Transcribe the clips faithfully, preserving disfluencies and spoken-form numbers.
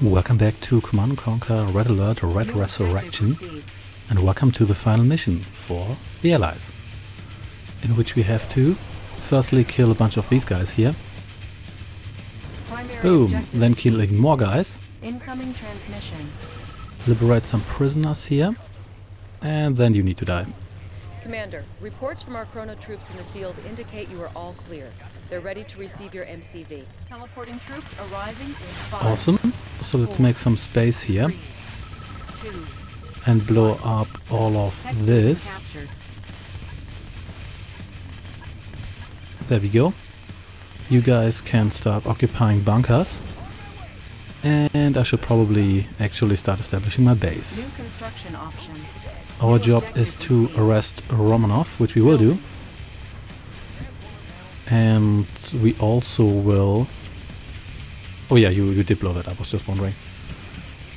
Welcome back to Command Conquer Red Alert Red Resurrection, and welcome to the final mission for the Allies, in which we have to firstly kill a bunch of these guys here. Boom! Then killing more guys. Incoming transmission. Liberate some prisoners here, and then you need to die. Commander, reports from our Chrono troops in the field indicate you are all clear. They're ready to receive your M C V. Teleporting troops arriving in five, awesome. So let's four, make some space here. Three, two, and blow up all of this. Captured. There we go. You guys can start occupying bunkers. And I should probably actually start establishing my base. New construction options. Our job is to arrest Romanov, which we will do. And we also will... Oh yeah, you, you did blow that up, I was just wondering.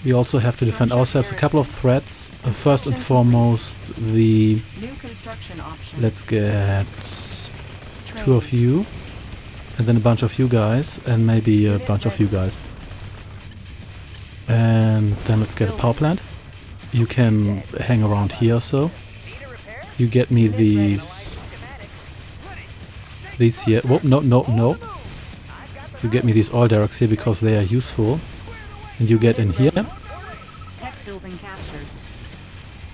We also have to defend ourselves a couple of threats. Uh, first and foremost, the... Let's get two of you. And then a bunch of you guys. And maybe a bunch of you guys. And then let's get a power plant. You can hang around here or so. You get me these... These here. Whoa, no, no, no. You get me these oil derricks here because they are useful. And you get in here. Do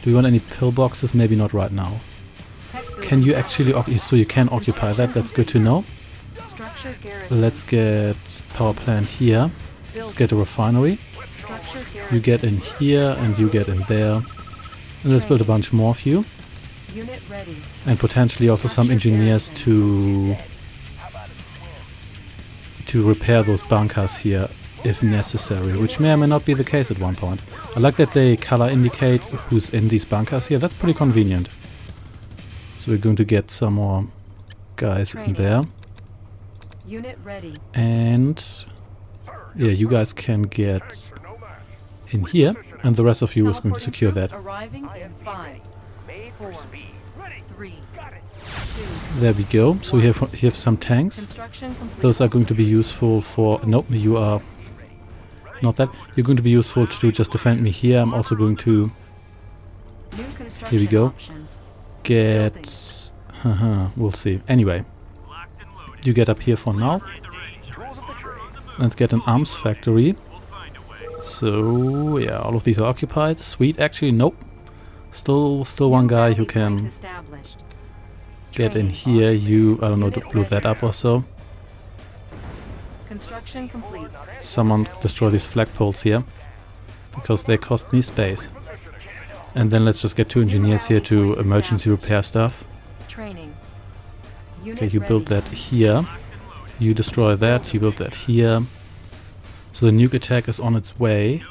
you want any pillboxes? Maybe not right now. Can you actually... So you can occupy that. That's good to know. Let's get power plant here. Let's get a refinery. You get in here and you get in there. And let's build a bunch more of you. And potentially also some engineers to to repair those bunkers here if necessary, which may or may not be the case at one point. I like that they color indicate who's in these bunkers here. That's pretty convenient. So we're going to get some more guys in there. And yeah, you guys can get in here, and the rest of you is going to secure that. There we go. So we have, we have some tanks. Those are going to be useful for... Nope, you are not that. You're going to be useful to just defend me here. I'm also going to... Here we go. Get... Uh-huh, we'll see. Anyway, you get up here for now. Let's get an arms factory. So yeah, all of these are occupied. Sweet, actually, nope. Still, still one guy who can get in here. You, I don't know, blew that up or so. Construction complete. Someone destroy these flagpoles here because they cost me space. And then let's just get two engineers here to emergency repair stuff. Okay, you build that here. You destroy that. You build that here. So the nuke attack is on its way.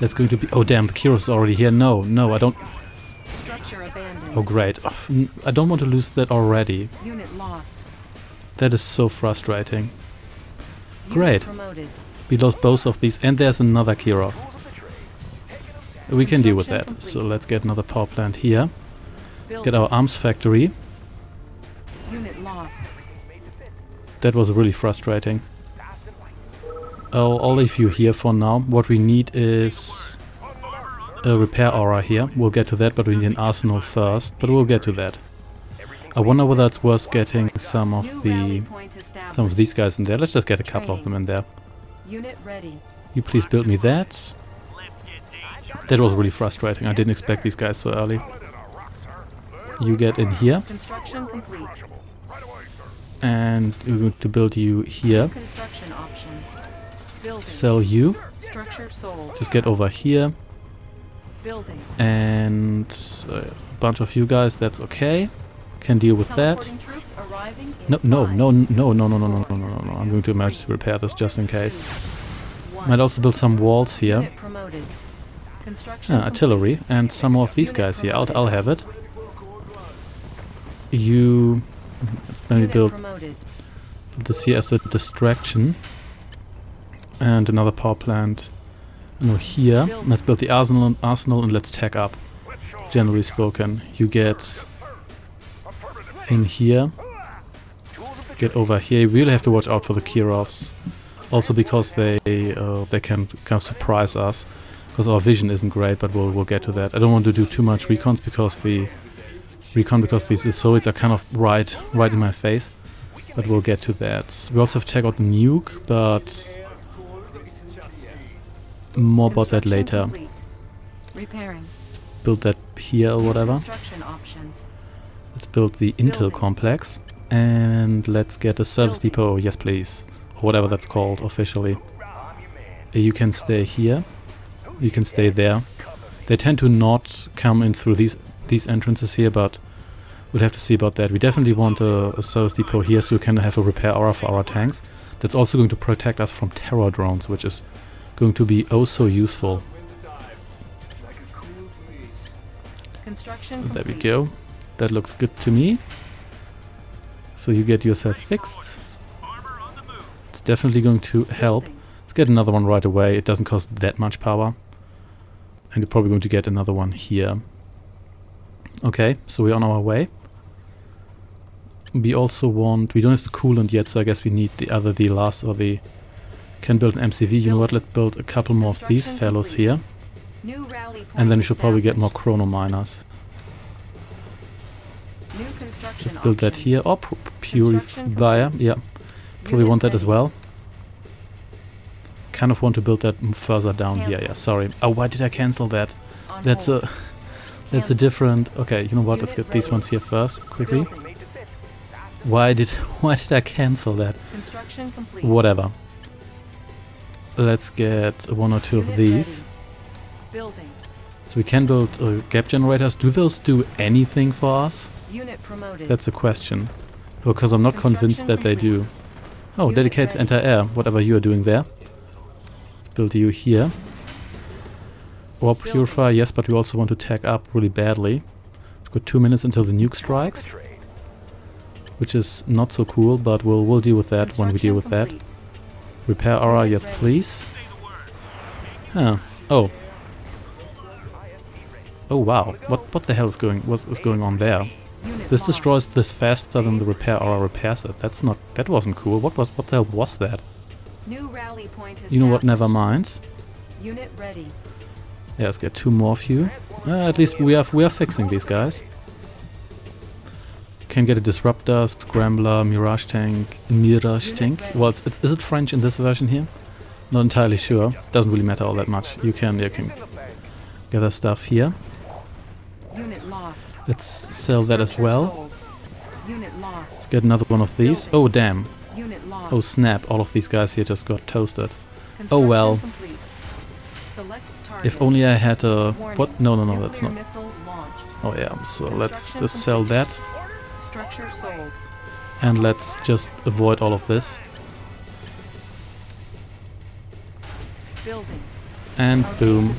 That's going to be... Oh damn, the Kirov is already here. No, no, I don't... Oh great. Oh, I don't want to lose that already. Unit lost. That is so frustrating. Great. We lost both of these. And there's another Kirov. We can deal with that. Complete. So let's get another power plant here. Building. Get our arms factory. Unit lost. That was really frustrating. I'll, I'll leave you here for now. What we need is a repair aura here. We'll get to that, but we need an arsenal first. But we'll get to that. I wonder whether it's worth getting some of the some of these guys in there. Let's just get a couple of them in there. You please build me that. That was really frustrating. I didn't expect these guys so early. You get in here. And we're going to build you here. Sell you. Just get over here. Building. And a bunch of you guys, that's okay. Can deal with that. No, no, no, no, no, no, no, no, no, no, no. I'm going to emergency repair this just in case. Might also build some walls here. Ah, artillery and some more of these guys here. I'll, I'll have it. You... Let's maybe build this here as a distraction. And another power plant no, here. Let's build the arsenal and, arsenal and let's tech up. Generally spoken, you get in here. Get over here. We'll have to watch out for the Kirovs. also because they uh, they can kind of surprise us, because our vision isn't great, but we'll we'll get to that. I don't want to do too much recons because the recon because these Soviets are kind of right right in my face, but we'll get to that. We also have to check out the nuke, but more about that later. Let's build that here or whatever. Let's build the Intel complex and let's get a service depot, yes please, or whatever that's called officially. You can stay here, you can stay there. They tend to not come in through these these entrances here, but we'll have to see about that. We definitely want a, a service depot here so we can have a repair aura for our tanks. That's also going to protect us from terror drones, which is going to be oh so useful. There we go. That looks good to me. So you get yourself fixed. It's definitely going to help. Let's get another one right away. It doesn't cost that much power. And you're probably going to get another one here. Okay, so we're on our way. We also want... We don't have the coolant yet, so I guess we need the other, the last, or the... Can build an M C V. You know what? Let's build a couple more of these fellows here. And then we should probably get more chrono miners. Let's build that here. Oh, purifier. Yeah, probably want that as well. Kind of want to build that further down here. Yeah, sorry. Oh, why did I cancel that? That's a... That's a different... Okay, you know what? Let's get these ones here first, quickly. Why did... Why did I cancel that? Whatever. Let's get one or two of these. Building. So we can build uh, gap generators. Do those do anything for us? Unit promoted. That's a question, because I'm not convinced that they do. Oh, dedicated anti-air, whatever you are doing there. Let's build you here. Or purify, yes, but we also want to tech up really badly. We've got two minutes until the nuke strikes, which is not so cool, but we'll, we'll deal with that when we deal with that. Repair aura, yes please. Huh. Oh. Oh wow, what what the hell is going what is going on there? This destroys this faster than the repair aura repairs it. That's not that wasn't cool. What was what the hell was that? New rally point is you know what, never mind. Unit ready. Yeah, let's get two more of you. Uh, at least we have we are fixing these guys. Can get a Disruptor, Scrambler, Mirage Tank, Mirage Tank. Well, it's, it's, is it French in this version here? Not entirely sure. Doesn't really matter all that much. You can you can gather stuff here. Let's sell that as well. Let's get another one of these. Oh damn. Oh snap, all of these guys here just got toasted. Oh well. If only I had a... What? No, no, no, that's not... Oh yeah, so let's just sell that. And let's just avoid all of this. And boom.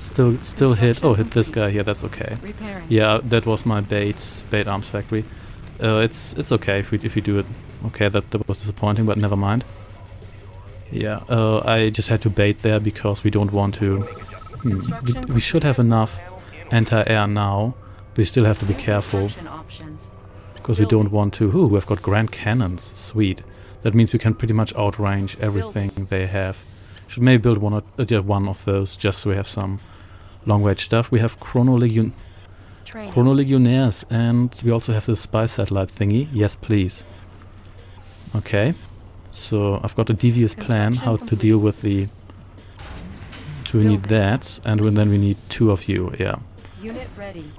Still, still hit. Oh, hit this guy here. That's okay. Repairing. Yeah, that was my bait, bait arms factory. Uh, it's it's okay if we if we do it. Okay, that, that was disappointing, but never mind. Yeah, uh, I just had to bait there because we don't want to. Hmm, we, we should have enough anti-air now. But we still have to be careful because we don't want to. Ooh, we've got Grand Cannons. Sweet. That means we can pretty much outrange everything they have. Should maybe build one or uh, one of those just so we have some long-range stuff. We have Cryo-Legion- Cryo-Legionnaires, and we also have the spy satellite thingy. Yes, please. Okay, so I've got a devious plan how to deal with the... So we need that, and then we need two of you, yeah. Unit ready.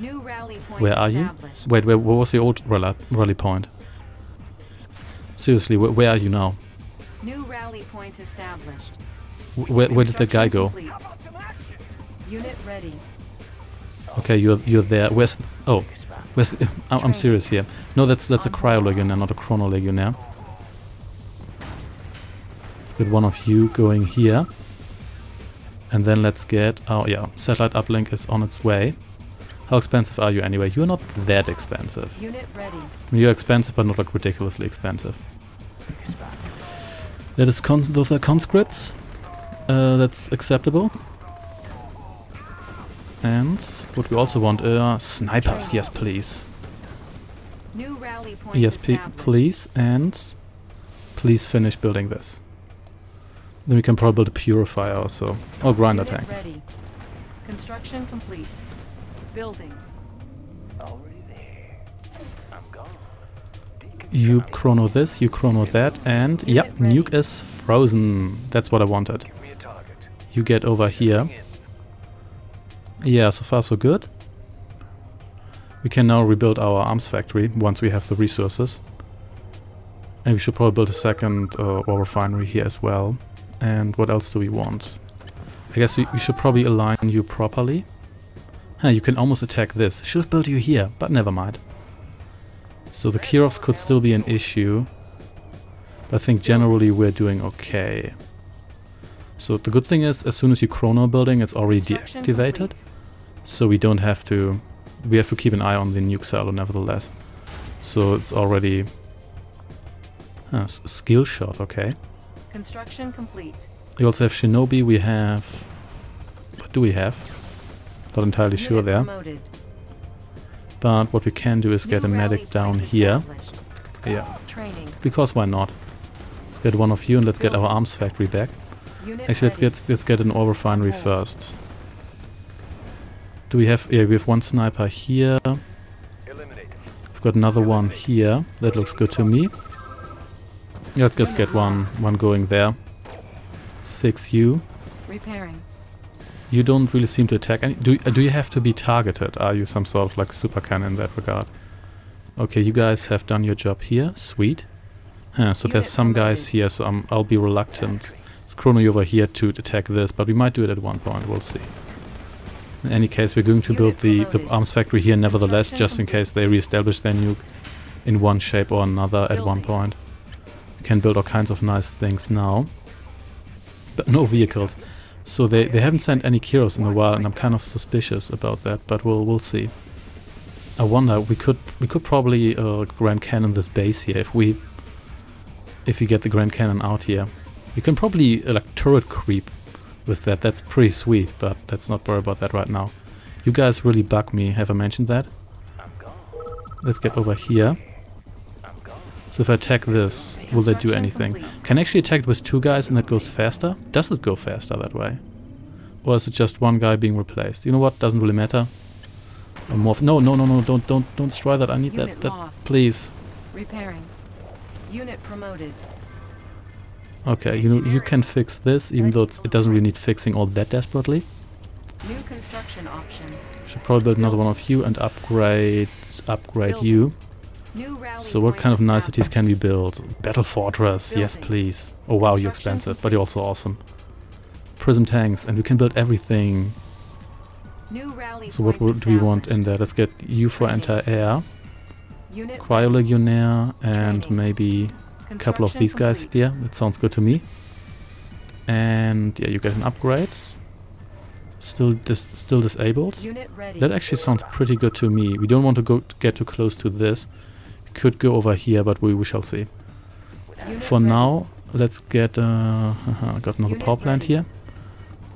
New rally point. Where are you? Wait, where, where was the old rally point? Seriously, where, where are you now? New rally point established. Where, where did the guy go? Unit ready. Okay, you're you're there. Where's oh, where's I'm, I'm serious here. No, that's that's a Cryo-Legionaire, not a Chrono-Legionaire. Let's get one of you going here, and then let's get oh yeah, satellite uplink is on its way. How expensive are you anyway? You're not that expensive. Unit ready. I mean, you're expensive, but not like ridiculously expensive. That is con those are conscripts. Uh, that's acceptable. And what we also want are snipers. Yes, please. New rally point yes, please. And Please finish building this. Then we can probably build a purifier also. Or grinder tanks. Construction complete. Building. Already there. I'm gone. You chrono this, you chrono that, and yep, nuke is frozen. That's what I wanted. You get over here. Yeah, so far so good. We can now rebuild our arms factory once we have the resources. And we should probably build a second uh, oil refinery here as well. And what else do we want? I guess we, we should probably align you properly. Huh, you can almost attack this. Should have built you here, but never mind. So the Kirovs could still be an issue. But I think generally we're doing okay. So the good thing is, as soon as you chrono building, it's already deactivated. So we don't have to... We have to keep an eye on the nuke silo nevertheless. So it's already... Ah, skill shot, okay. Construction complete. We also have Shinobi, we have... What do we have? Not entirely sure there. But what we can do is get a medic down here. Yeah. Because why not? Let's get one of you and let's get our arms factory back. Actually, let's get, let's get an ore refinery first. Do we have... Yeah, we have one sniper here. We've got another one here. That looks good to me. Let's just get one one going there. Let's fix you. Repairing. You don't really seem to attack any... Do, do you have to be targeted? Are you some sort of like super cannon in that regard? Okay, you guys have done your job here. Sweet. Huh, so there's some guys here, so I'm, I'll be reluctant. Let's chrono you over here to attack this, but we might do it at one point. We'll see. In any case, we're going to build the, the arms factory here nevertheless, just in case they reestablish their nuke in one shape or another at one point. We can build all kinds of nice things now. But no vehicles. So they, they haven't sent any Kiros in a while, and I'm kind of suspicious about that, but we'll we'll see. I wonder, we could we could probably uh, Grand Cannon this base here if we if we get the Grand Cannon out here. You can probably uh, like turret creep with that. That's pretty sweet, but let's not worry about that right now. You guys really bug me, have I mentioned that? Let's get over here. So if I attack this, will they do anything? Complete. Can I actually attack it with two guys and that goes faster? Does it go faster that way? Or is it just one guy being replaced? You know what? Doesn't really matter. No, no, no, no, don't don't don't destroy that. I need Unit that that lost. Please. Repairing. Unit promoted. Okay, you you can fix this, even though it's, it doesn't really need fixing all that desperately. New construction options. Should probably build another one of you and upgrade upgrade Building. you. So what kind of niceties can we build? Battle Fortress, yes please. Oh wow, you're expensive, but you're also awesome. Prism tanks, and we can build everything. So what do we want in there? Let's get you for anti-air, Cryo-Legionaire, and maybe a couple of these guys here. That sounds good to me. And yeah, you get an upgrade. Still dis still disabled. That actually sounds pretty good to me. We don't want to go to get too close to this. Could go over here, but we, we shall see. Unit For ready. now, let's get... Uh, uh, got another Unit power plant ready. here.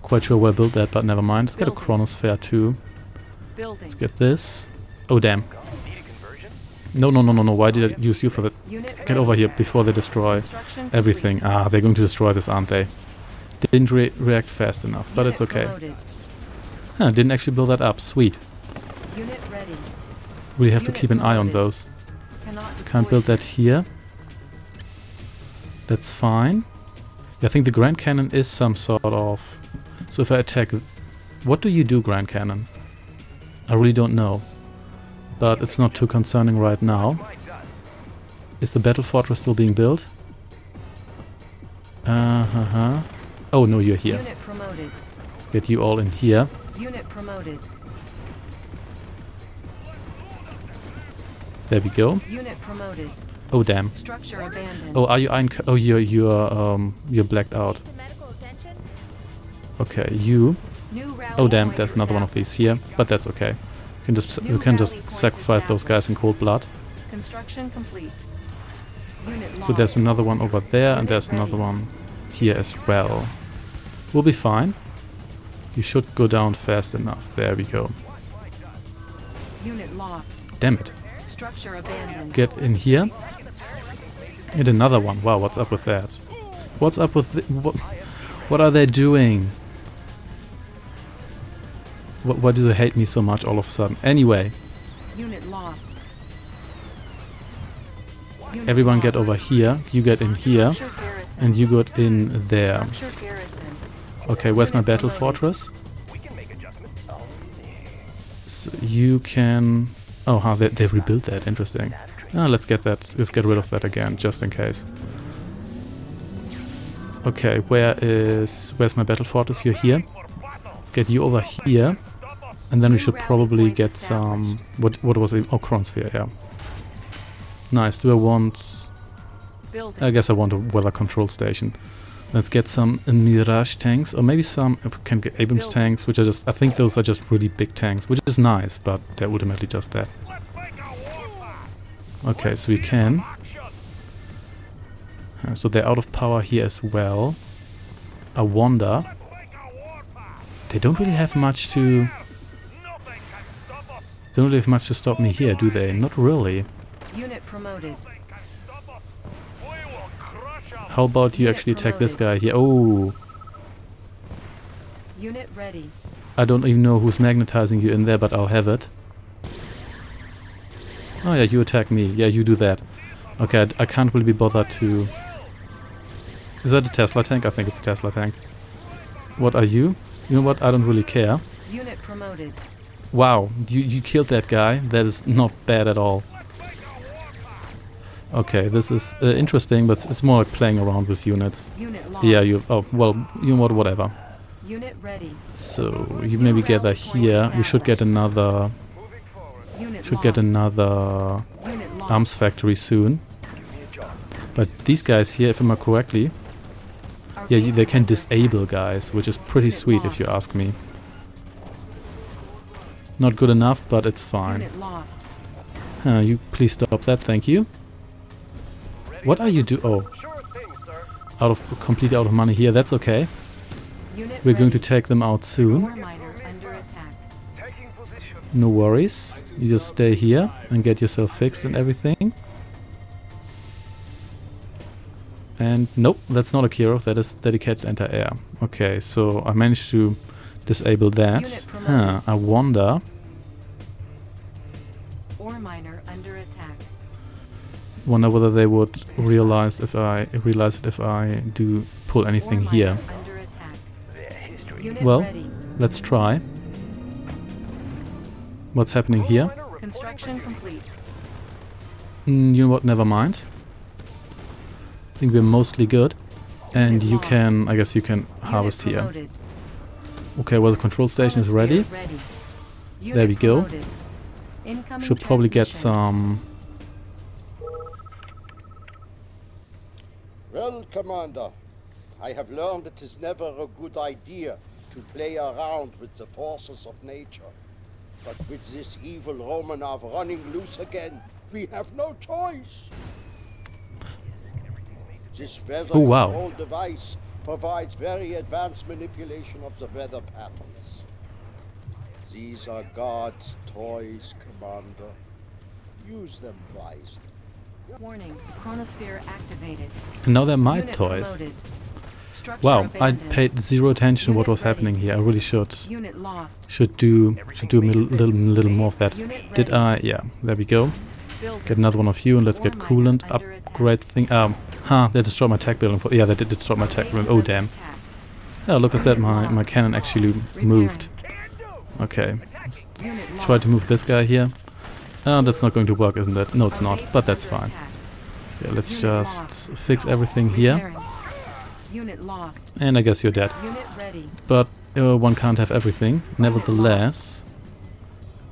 Quite sure where I built that, but never mind. Let's Building. get a Chronosphere too. Building. Let's get this. Oh, damn. No, no, no, no, no. Why did I use you for that? Unit get ready. over here before they destroy everything. Complete. Ah, they're going to destroy this, aren't they? They didn't re react fast enough, but Unit it's okay. Huh, didn't actually build that up. Sweet. Unit ready. We have Unit to keep an eye on those. Can't build that here. That's fine. Yeah, I think the Grand Cannon is some sort of... So if I attack... What do you do, Grand Cannon? I really don't know. But it's not too concerning right now. Is the Battle Fortress still being built? Uh-huh. Oh, no, you're here. Let's get you all in here. Unit promoted. There we go. Unit promoted. Oh damn. Structure abandoned. Oh, are you Iron Curtain? Oh, you're you're um you're blacked out. Okay, you. Oh damn, there's another one of these here, but that's okay. We can just we can just sacrifice those guys in cold blood. Construction complete. So there's another one over there, and there's another one here as well. We'll be fine. You should go down fast enough. There we go. Unit lost. Damn it. Get in here. And another one. Wow, what's up with that? What's up with... Th what, what are they doing? What, why do they hate me so much all of a sudden? Anyway. Unit lost. Everyone get over here. You get in here. And you got in there. Okay, where's my battle fortress? So you can... Oh, how they, they rebuilt that. Interesting. Ah, let's get that. Let's get rid of that again, just in case. Okay, where is... Where's my battle fortress? You're here. Let's get you over here. And then we should probably get some... What What was it? Oh, Chronosphere, yeah. Nice. Do I want... I guess I want a weather control station. Let's get some Mirage tanks, or maybe some... We can get Abrams tanks, which are just... I think those are just really big tanks, which is nice, but they're ultimately just that. Okay, so we can. Uh, so they're out of power here as well. I wonder... They don't really have much to... They don't really have much to stop me here, do they? Not really. Unit promoted. How about you Unit actually attack promoted. This guy here? Oh! Unit ready. I don't even know who's magnetizing you in there, but I'll have it. Oh yeah, you attack me. Yeah, you do that. Okay, I, I can't really be bothered to... Is that a Tesla tank? I think it's a Tesla tank. What are you? You know what? I don't really care. Unit promoted. Wow, you, you killed that guy. That is not bad at all. Okay, this is uh, interesting, but it's more like playing around with units. Unit lost. Yeah, you... Oh, well, you know what, whatever. Unit ready. So, you maybe gather here. We should get another... Should get another arms factory soon. But these guys here, if I remember correctly... Yeah, you, they can disable guys, which is pretty sweet if you ask me. Not good enough, but it's fine. Huh, you please stop that, thank you. What are you do? Oh, out of completely out of money here. That's okay. We're going to take them out soon. No worries. You just stay here and get yourself fixed and everything. And nope, that's not a Kirov. That is dedicated anti-air. Okay, so I managed to disable that. Huh, I wonder. Ore miner under attack. Wonder whether they would realize if I realize it if I do pull anything here. Well, ready. Let's try. What's happening here? Construction complete. Mm, you know what? Never mind. I think we're mostly good, and you can. I guess you can harvest here. Okay, well the control station is ready. There we go. Should probably get some. Well, Commander, I have learned it is never a good idea to play around with the forces of nature. But with this evil Romanov running loose again, we have no choice. This weather oh, wow. control device provides very advanced manipulation of the weather patterns. These are God's toys, Commander. Use them wisely. Warning, Chronosphere activated. And now they're my Unit toys. Wow, abandoned. I paid zero attention to what was ready. happening here. I really should Unit lost. should do should do a little little, little more of that. Unit Did ready. I? Yeah, there we go. Building. Get another one of you and let's War get coolant upgrade thing. Um, huh? They destroyed my tech building. For, yeah, they did destroy my tech room. Oh damn! Oh look at that, my my cannon actually moved. Okay, let's, let's try to move this guy here. Uh, that's not going to work, isn't it? No, it's not, but that's fine. Yeah, let's just fix everything here. And I guess you're dead. But uh, one can't have everything, nevertheless.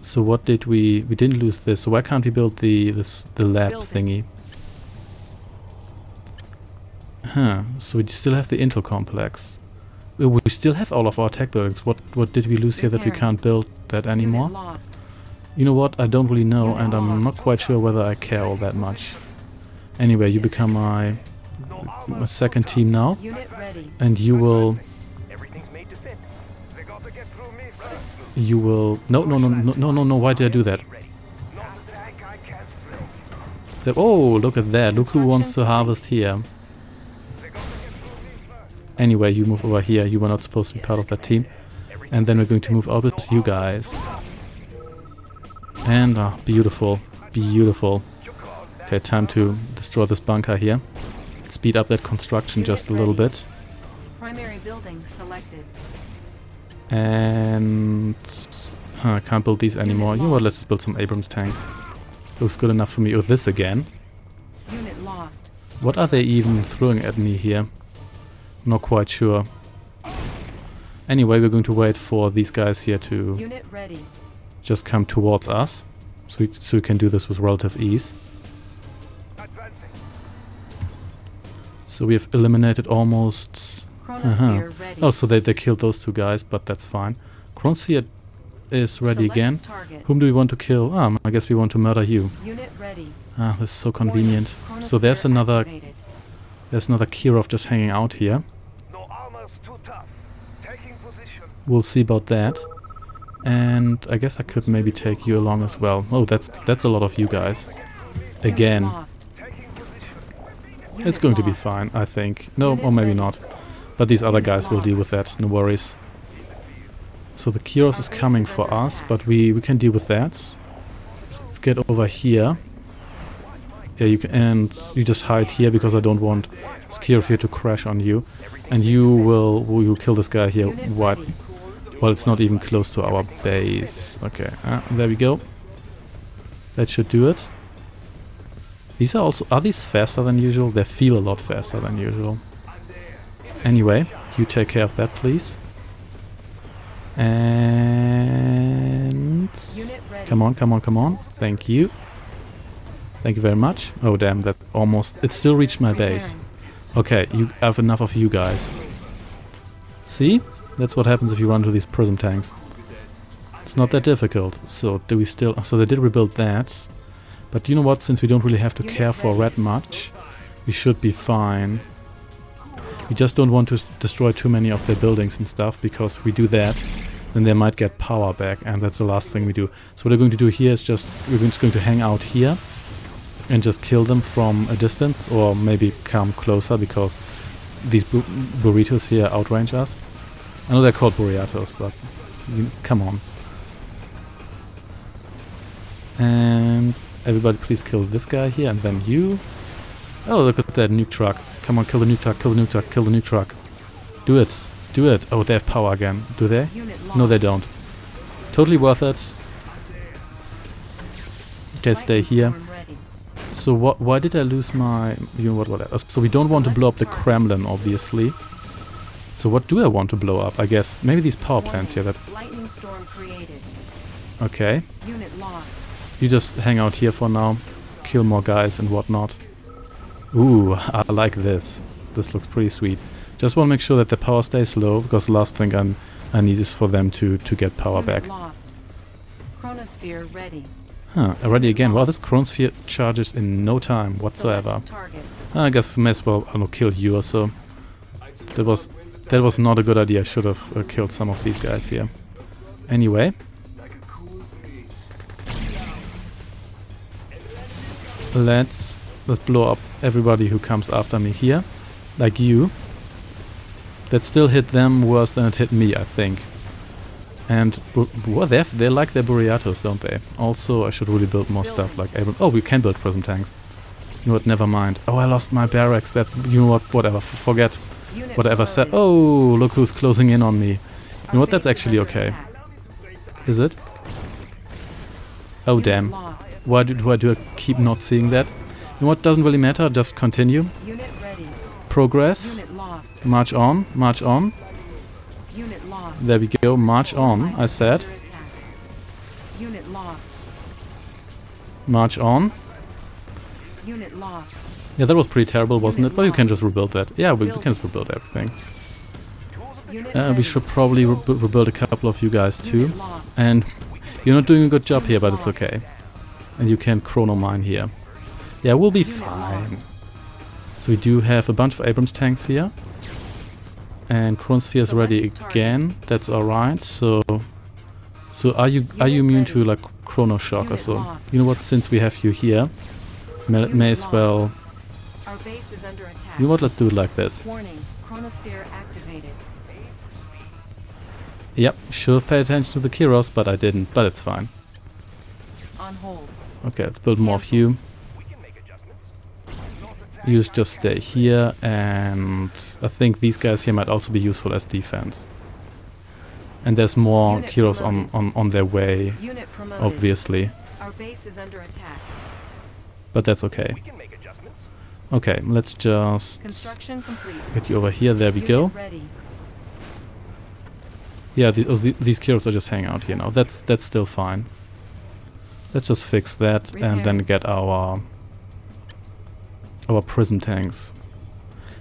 So what did we... We didn't lose this, so why can't we build the this, the lab thingy? Huh, so we still have the Intel complex. We still have all of our tech buildings. What, what did we lose here that we can't build that anymore? You know what? I don't really know, and I'm not quite sure whether I care all that much. Anyway, you become my, my second team now, and you will. You will. No, no, no, no, no, no, no. Why did I do that? The, oh, look at that. Look who wants to harvest here. Anyway, you move over here. You were not supposed to be part of that team. And then we're going to move over to you guys. And, ah, oh, beautiful. Beautiful. Okay, time to destroy this bunker here. Speed up that construction just a little bit. Primary building selected. And I huh, can't build these anymore. You know what? Let's just build some Abrams tanks. Looks good enough for me. Oh, this again. Unit lost. What are they even throwing at me here? Not quite sure. Anyway, we're going to wait for these guys here to Unit ready. Just come towards us, so we, so we can do this with relative ease. So we have eliminated almost. Uh-huh. Oh, so they, they killed those two guys, but that's fine. Chronosphere is ready Select again. Target. Whom do we want to kill? Ah, I guess we want to murder you. Unit ready. Ah, this is so convenient. So there's another, activated. there's another Kirov just hanging out here. No armor's too tough. Taking position. We'll see about that. And I guess I could maybe take you along as well. Oh, that's that's a lot of you guys. Again. It's going to be fine, I think. No, or maybe not. But these other guys will deal with that, no worries. So the Kiros is coming for us, but we, we can deal with that. Let's get over here. Yeah, you can, and you just hide here because I don't want this Kirov here to crash on you. And you will, will kill this guy here. What? Well, it's not even close to our base. Okay, uh, there we go. That should do it. These are also, are these faster than usual? They feel a lot faster than usual. Anyway, you take care of that, please. And come on, come on, come on. Thank you. Thank you very much. Oh, damn, that almost... It still reached my base. Okay, you have enough of you guys. See? That's what happens if you run to these prism tanks. It's not that difficult. So, do we still... So, they did rebuild that. But you know what? Since we don't really have to care for red much, we should be fine. We just don't want to destroy too many of their buildings and stuff, because if we do that, then they might get power back, and that's the last thing we do. So what we're going to do here is just, we're just going to hang out here and just kill them from a distance, or maybe come closer, because these burritos here outrange us. I know they're called Boreatos, but come on. And everybody please kill this guy here, and then you. Oh, look at that nuke truck. Come on, kill the nuke truck, kill the nuke truck, kill the nuke truck. Do it, do it. Oh, they have power again. Do they? No, they don't. Totally worth it. Okay, stay here. So what? Why did I lose my... You know what, what? I, so we don't want to blow up the Kremlin, obviously. So what do I want to blow up? I guess maybe these power plants here. That. Okay. You just hang out here for now. Kill more guys and whatnot. Ooh, I like this. This looks pretty sweet. Just want to make sure that the power stays low, because the last thing I'm, I need is for them to, to get power back. Chronosphere ready. Huh, ready again. Well, this Chronosphere charges in no time whatsoever. I guess I may as well, I don't know, kill you or so. That was, that was not a good idea. I should have uh, killed some of these guys here. Anyway. Let's... Let's blow up everybody who comes after me here, like you. That still hit them worse than it hit me, I think. And well, they have, they like their Boreatos, don't they? Also, I should really build more Building. stuff like Abram. Oh, we can build prism tanks. You know what? Never mind. Oh, I lost my barracks. That you know what? Whatever. F forget Unit whatever said. Oh, look who's closing in on me. You know what? That's actually okay. Is it? Oh damn! Why do, why do I keep not seeing that? You know what, doesn't really matter, just continue. Unit ready. Progress. Unit lost. March on, march on. Unit lost. There we go, march on, I said. Unit lost. March on. Unit lost. Yeah, that was pretty terrible, wasn't Unit it? Well, you can just rebuild that. Yeah, we, we can just rebuild everything. Uh, we should probably re rebuild a couple of you guys too. And you're not doing a good job Unit here, but it's okay. And you can chrono mine here. Yeah, we'll be fine. So we do have a bunch of Abrams tanks here. And Chronosphere is ready again. That's alright. So so are you are you immune to like Chrono Shock or so? You know what, since we have you here, may, may as well. You know what? Let's do it like this. Yep, should pay attention to the Kirovs, but I didn't. But it's fine. Okay, let's build more of you. You just stay here, and I think these guys here might also be useful as defense. And there's more Kirovs on, on, on their way, obviously. Our base is under attack. But that's okay. Okay, let's just get you over here. There we go. Yeah, the, oh, the, these Kirovs are just hanging out here now. That's that's still fine. Let's just fix that and then get our our prism tanks.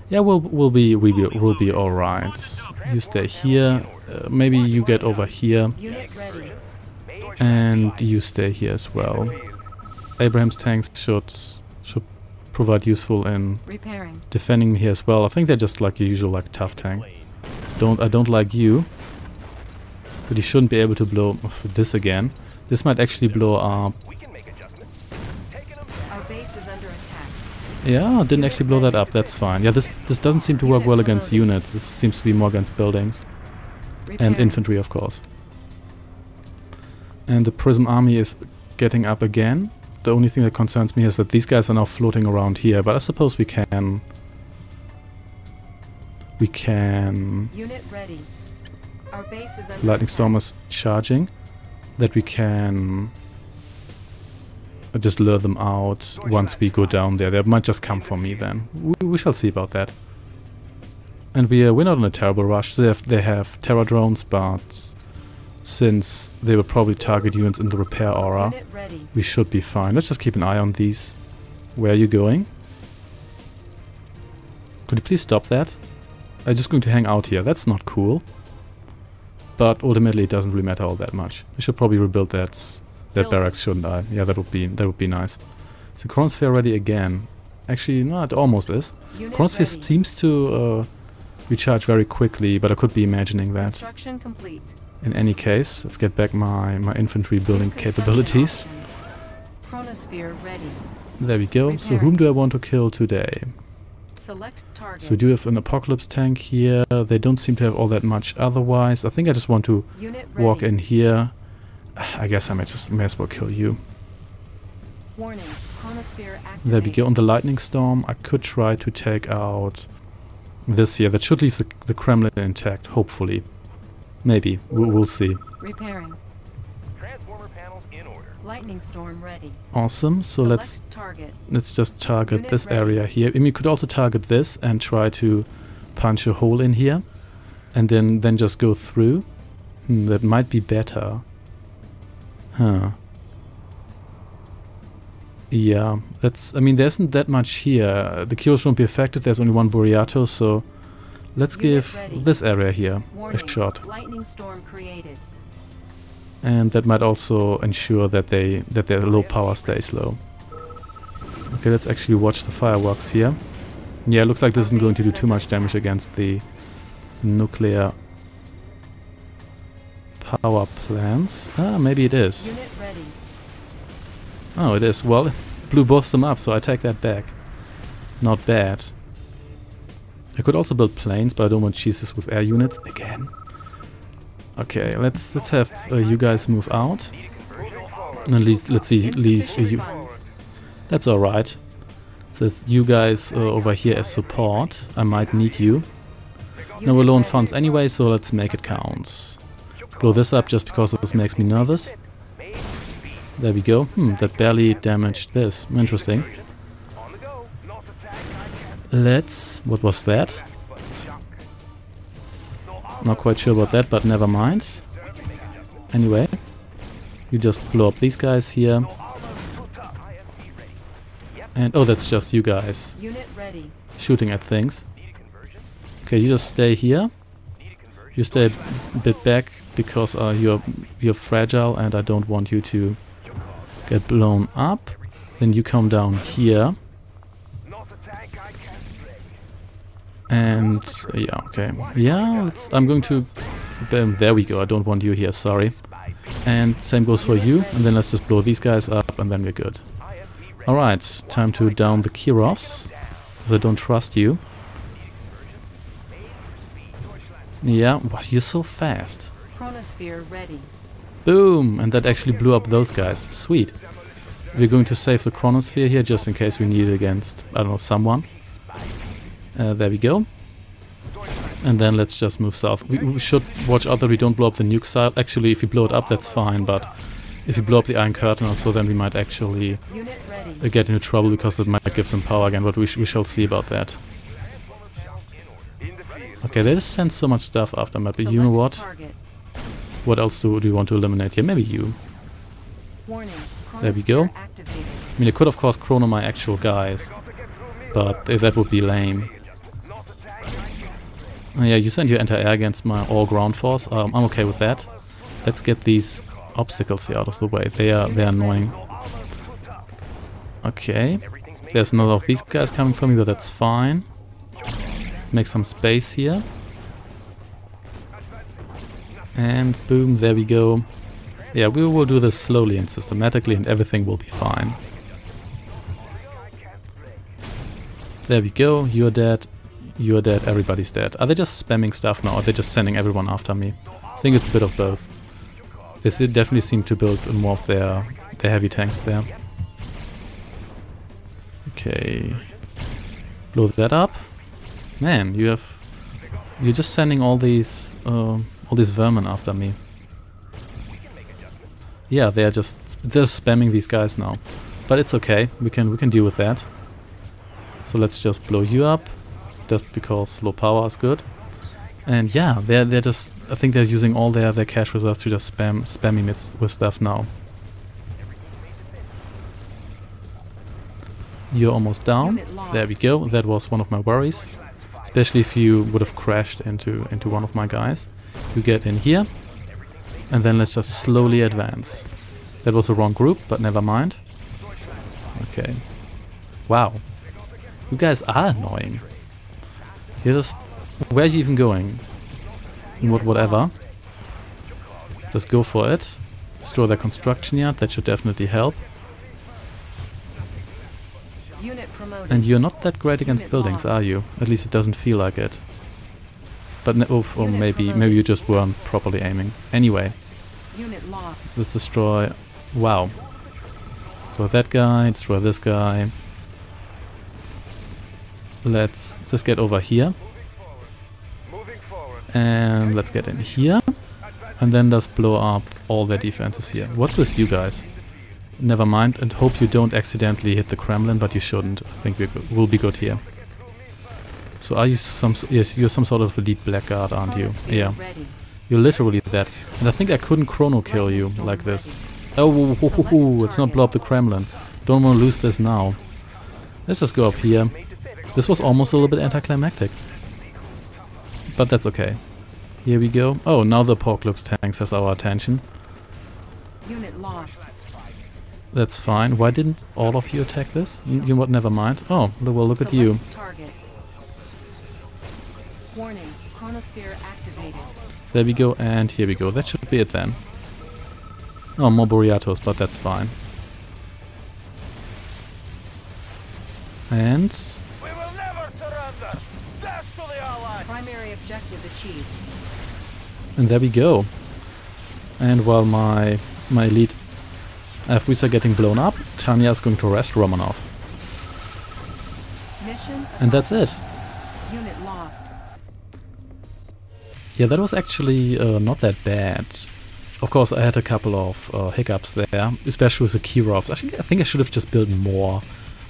Yeah, we'll we'll be we will we'll be all right. You stay here. Uh, maybe you get over here, and you stay here as well. Abrams tanks should should. provide useful in repairing, defending here as well. I think they're just like your usual like tough tank. Don't I don't like you, but you shouldn't be able to blow this again. This might actually blow up. Our base is under attack. Yeah, didn't actually blow that up. That's fine. Yeah, this this doesn't seem to work well against units. This seems to be more against buildings and infantry, of course. And the Prism army is getting up again. The only thing that concerns me is that these guys are now floating around here, but I suppose we can... We can... Unit ready. Our base is under Lightning Storm is charging. That we can... just lure them out once we go down there. They might just come for me then. We, we shall see about that. And we, uh, we're not in a terrible rush. They have, they have Terra drones, but... since they will probably target units in the repair aura, we should be fine. Let's just keep an eye on these. Where are you going? Could you please stop that? I'm just going to hang out here. That's not cool. But ultimately, it doesn't really matter all that much. I should probably rebuild that that no. barracks, shouldn't I? Yeah, that would be that would be nice. So Chronosphere ready again. Actually, no, it almost is. Unit Chronosphere ready. seems to uh, recharge very quickly, but I could be imagining that. Construction complete. In any case, let's get back my, my infantry building capabilities. Chronosphere ready. There we go. Preparing. So whom do I want to kill today? Select target. So we do have an Apocalypse tank here. They don't seem to have all that much otherwise. I think I just want to walk in here. I guess I may just may as well kill you. Warning. Chronosphere activated. There we go. On the Lightning Storm, I could try to take out this here. That should leave the, the Kremlin intact, hopefully. Maybe. We'll, we'll see. Repairing. Transformer panels in order. Lightning storm ready. Awesome. So Select let's target. let's just target Unit this ready. area here. And you could also target this and try to punch a hole in here, and then then just go through. Hmm, that might be better. Huh. Yeah. That's. I mean, there isn't that much here. The Kiros won't be affected. There's only one Boreato, so. Let's Unit give ready. this area here Warning. a shot, Lightning storm created. And that might also ensure that they that their low power stays low. Okay, let's actually watch the fireworks here. Yeah, looks like this isn't going to do too much damage against the nuclear power plants. Ah, maybe it is. Unit ready. Oh, it is. Well, it blew both of them up, so I take that back. Not bad. I could also build planes, but I don't want cheeses with air units again. Okay, let's let's have uh, you guys move out. And leave, let's see, leave uh, you. That's all right. So it's you guys uh, over here as support. I might need you. Now we're low on funds anyway, so let's make it count. Blow this up just because this makes me nervous. There we go. Hmm, that barely damaged this. Interesting. Let's... what was that? Not quite sure about that, but never mind. Anyway, you just blow up these guys here. And... oh, that's just you guys shooting at things. Okay, you just stay here. You stay a bit back, because uh, you're, you're fragile and I don't want you to get blown up. Then you come down here. And uh, yeah, okay. Yeah, let's, I'm going to... Um, there we go, I don't want you here, sorry. And same goes for you. And then let's just blow these guys up and then we're good. Alright, time to down the Kirovs, because I don't trust you. Yeah, but you're so fast. Chronosphere ready. Boom! And that actually blew up those guys. Sweet. We're going to save the Chronosphere here, just in case we need it against, I don't know, someone. Uh, there we go. And then let's just move south. We, we should watch out that we don't blow up the nuke site. Actually, if we blow it up, that's fine, but if we blow up the Iron Curtain or so, then we might actually uh, get into trouble, because that might give them power again, but we, sh we shall see about that. Okay, they just send so much stuff after map, but you know what? What else do, do you want to eliminate here? Maybe you. There we go. I mean, I could of course chrono my actual guys, but uh, that would be lame. Uh, yeah, you send your anti-air against my all-ground force. Um, I'm okay with that. Let's get these obstacles here out of the way. They are they're annoying. Okay. There's none of these guys coming for me, but that's fine. Make some space here. And boom, there we go. Yeah, we will do this slowly and systematically, and everything will be fine. There we go, you're dead. You're dead, everybody's dead. Are they just spamming stuff now, or are they just sending everyone after me? I think it's a bit of both. They definitely seem to build more of their, their heavy tanks there. Okay. Blow that up. Man, you have... You're just sending all these, uh, all these vermin after me. Yeah, they're just... They're spamming these guys now. But it's okay, we can, we can deal with that. So let's just blow you up. Just because low power is good. And yeah, they're, they're just... I think they're using all their, their cash reserves to just spam spam me with stuff now. You're almost down. There we go. That was one of my worries. Especially if you would have crashed into, into one of my guys. You get in here. And then let's just slowly advance. That was the wrong group, but never mind. Okay. Wow. You guys are annoying. You're just... Where are you even going? What, whatever. Just go for it. Destroy their construction yard. That should definitely help. And you're not that great against buildings, are you? At least it doesn't feel like it. But no, oh, or maybe, maybe you just weren't properly aiming. Anyway. Let's destroy... Wow. Destroy that guy. Destroy this guy. Let's just get over here. And let's get in here. And then just blow up all their defenses here. What's with you guys? Never mind, and hope you don't accidentally hit the Kremlin, but you shouldn't. I think we're we'll be good here. So are you some... Yes, you're some sort of elite blackguard, aren't you? Yeah. You're literally that. And I think I couldn't chrono kill you like this. Oh, ho, ho, ho. Let's not blow up the Kremlin. Don't want to lose this now. Let's just go up here. This was almost a little bit anticlimactic. But that's okay. Here we go. Oh, now the Porklux tanks has our attention. Unit lost. That's fine. Why didn't all of you attack this? You know what? Never mind. Oh, well, look Select at you. Target. Warning. Chronosphere activated. There we go, and here we go. That should be it then. Oh, more Boreatos, but that's fine. And... And there we go. And while my my elite F Vs are getting blown up, Tanya is going to arrest Romanov. Mission and that's it. Unit lost. Yeah, that was actually uh, not that bad. Of course, I had a couple of uh, hiccups there, especially with the Kirovs. I think I think I should have just built more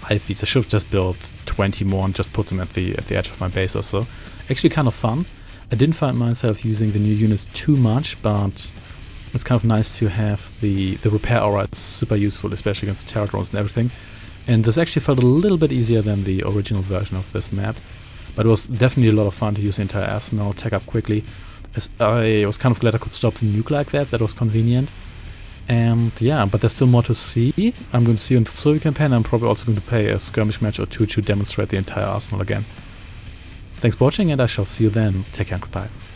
I Vs. I should have just built twenty more and just put them at the at the edge of my base or so. Actually, kind of fun. I didn't find myself using the new units too much, but it's kind of nice to have the, the repair aura. It's super useful, especially against the terror drones and everything. And this actually felt a little bit easier than the original version of this map. But it was definitely a lot of fun to use the entire arsenal, tech up quickly. As I was kind of glad I could stop the nuke like that, that was convenient. And yeah, but there's still more to see. I'm going to see you in the Soviet campaign. I'm probably also going to play a skirmish match or two to demonstrate the entire arsenal again. Thanks for watching, and I shall see you then. Take care and goodbye.